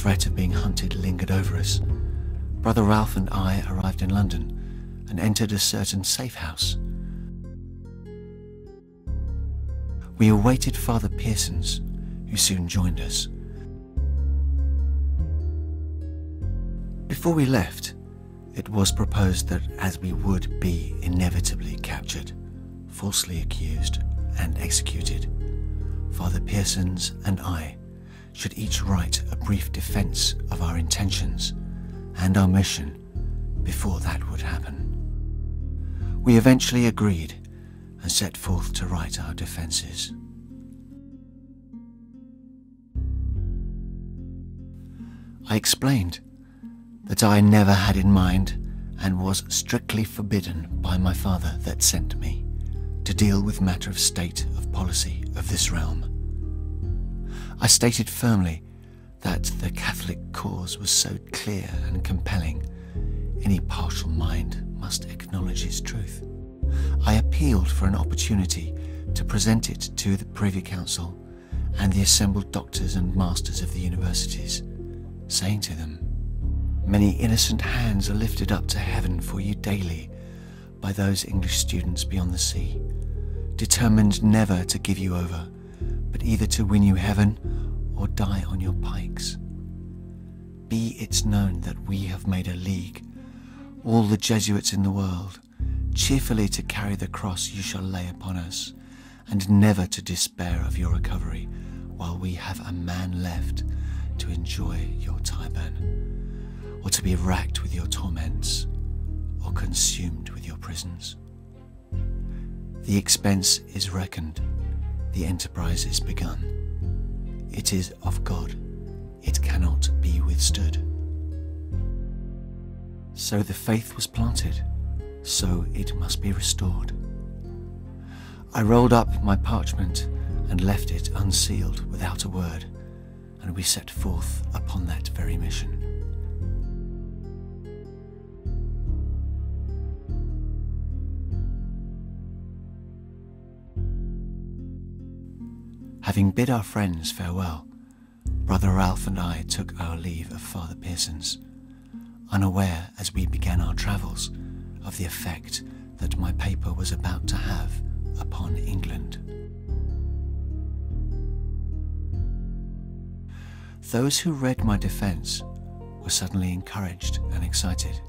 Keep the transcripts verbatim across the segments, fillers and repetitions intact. threat of being hunted lingered over us, Brother Ralph and I arrived in London and entered a certain safe house. We awaited Father Persons, who soon joined us. Before we left, it was proposed that as we would be inevitably captured, falsely accused and executed, Father Persons and I should each write a brief defense of our intentions and our mission before that would happen. We eventually agreed and set forth to write our defenses. I explained that I never had in mind and was strictly forbidden by my father that sent me to deal with matter of state of policy of this realm. I stated firmly that the Catholic cause was so clear and compelling, any partial mind must acknowledge its truth. I appealed for an opportunity to present it to the Privy Council and the assembled doctors and masters of the universities, saying to them, "Many innocent hands are lifted up to heaven for you daily by those English students beyond the sea, determined never to give you over, but either to win you heaven or die on your pikes. Be it known that we have made a league, all the Jesuits in the world, cheerfully to carry the cross you shall lay upon us, and never to despair of your recovery, while we have a man left to enjoy your Tyburn, or to be racked with your torments, or consumed with your prisons. The expense is reckoned, the enterprise is begun. It is of God, it cannot be withstood." So the faith was planted, so it must be restored. I rolled up my parchment and left it unsealed without a word, and we set forth upon that very mission. Having bid our friends farewell, Brother Ralph and I took our leave of Father Persons, unaware as we began our travels of the effect that my paper was about to have upon England. Those who read my defence were suddenly encouraged and excited.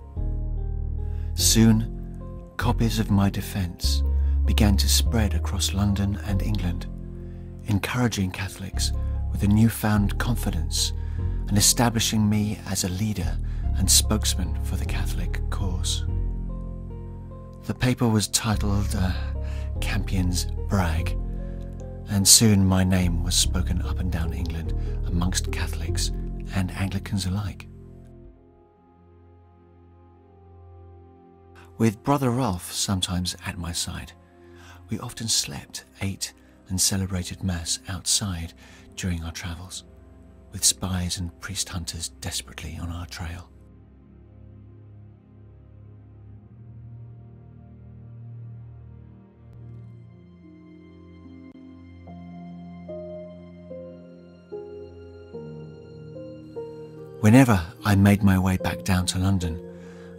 Soon, copies of my defence began to spread across London and England, encouraging Catholics with a newfound confidence and establishing me as a leader and spokesman for the Catholic cause. The paper was titled uh, Campion's Brag, and soon my name was spoken up and down England amongst Catholics and Anglicans alike. With Brother Ralph sometimes at my side, we often slept, ate, and celebrated Mass outside during our travels, with spies and priest hunters desperately on our trail. Whenever I made my way back down to London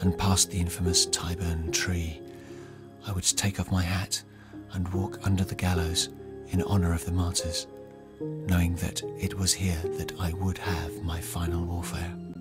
and past the infamous Tyburn Tree, I would take off my hat and walk under the gallows in honour of the martyrs, knowing that it was here that I would have my final warfare.